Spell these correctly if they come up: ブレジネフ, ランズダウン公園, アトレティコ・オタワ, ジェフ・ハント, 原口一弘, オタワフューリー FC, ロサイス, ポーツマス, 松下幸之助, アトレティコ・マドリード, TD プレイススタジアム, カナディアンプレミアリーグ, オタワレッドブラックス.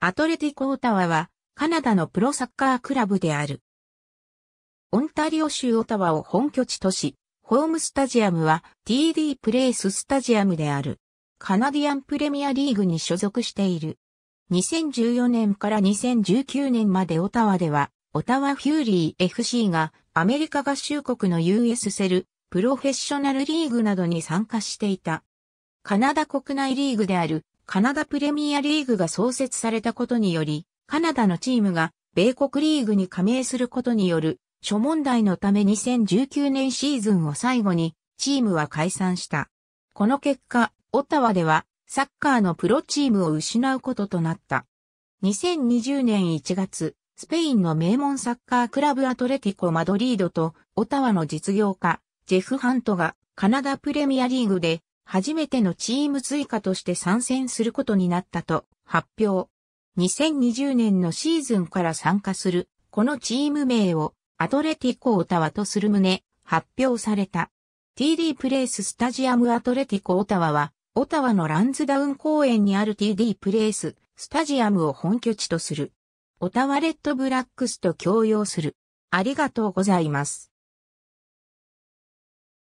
アトレティコ・オタワはカナダのプロサッカークラブである。オンタリオ州オタワを本拠地とし、ホームスタジアムは TD プレイススタジアムである。カナディアンプレミアリーグに所属している。2014年から2019年までオタワでは、オタワフューリー FC がアメリカ合衆国の US セル、プロフェッショナルリーグなどに参加していた。カナダ国内リーグであるカナダプレミアリーグが創設されたことにより、カナダのチームが米国リーグに加盟することによる諸問題のため2019年シーズンを最後にチームは解散した。この結果、オタワではサッカーのプロチームを失うこととなった。2020年1月、スペインの名門サッカークラブアトレティコ・マドリードとオタワの実業家、ジェフ・ハントがカナダプレミアリーグで初めてのチーム追加として参戦することになったと発表。2020年のシーズンから参加するこのチーム名をアトレティコ・オタワとする旨発表された。TD プレイススタジアムアトレティコ・オタワはオタワのランズダウン公園にある TD プレイススタジアムを本拠地とする。オタワレッドブラックスと共用する。ありがとうございます。